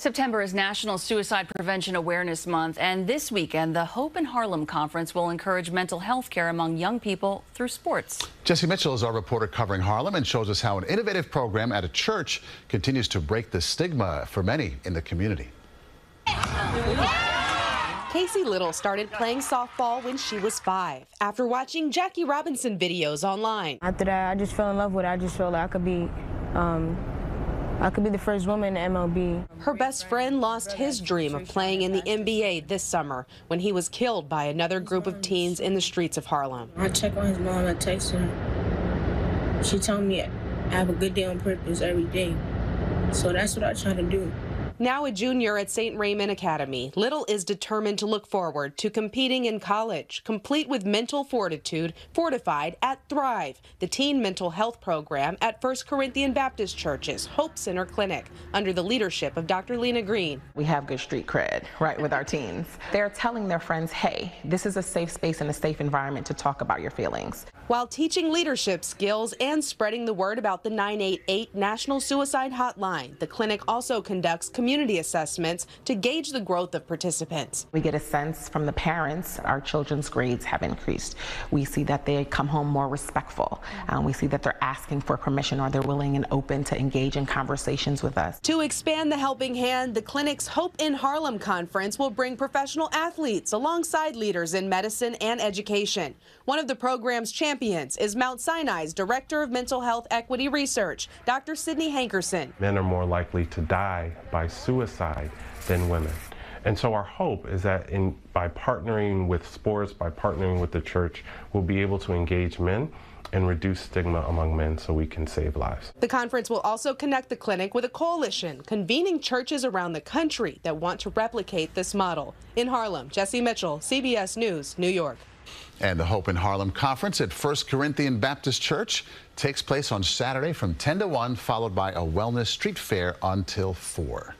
September is National Suicide Prevention Awareness Month, and this weekend, the Hope in Harlem Conference will encourage mental health care among young people through sports. Jessi Mitchell is our reporter covering Harlem and shows us how an innovative program at a church continues to break the stigma for many in the community. Casey Little started playing softball when she was 5 after watching Jackie Robinson videos online. After that, I just fell in love with it. I just felt like I could be the first woman in MLB. Her best friend lost his dream of playing in the NBA this summer when he was killed by another group of teens in the streets of Harlem. I check on his mom, I text her. She told me I have a good day on purpose every day. So that's what I try to do. Now a junior at St. Raymond Academy, Little is determined to look forward to competing in college, complete with mental fortitude, fortified at Thrive, the teen mental health program at First Corinthian Baptist Church's Hope Center Clinic, under the leadership of Dr. Lena Green. We have good street cred, right, with our teens. They're telling their friends, hey, this is a safe space and a safe environment to talk about your feelings. While teaching leadership skills and spreading the word about the 988 National Suicide Hotline, the clinic also conducts community assessments to gauge the growth of participants. We get a sense from the parents, our children's grades have increased. We see that they come home more respectful. We see that they're asking for permission, or they're willing and open to engage in conversations with us. To expand the helping hand, the clinic's Hope in Harlem Conference will bring professional athletes alongside leaders in medicine and education. One of the program's champions is Mount Sinai's Director of Mental Health Equity Research, Dr. Sidney Hankerson. Men are more likely to die by suicide than women. And so our hope is that by partnering with sports, by partnering with the church, we'll be able to engage men and reduce stigma among men so we can save lives. The conference will also connect the clinic with a coalition convening churches around the country that want to replicate this model. In Harlem, Jessi Mitchell, CBS News, New York. And the Hope in Harlem Conference at First Corinthian Baptist Church takes place on Saturday from 10 to 1, followed by a wellness street fair until 4.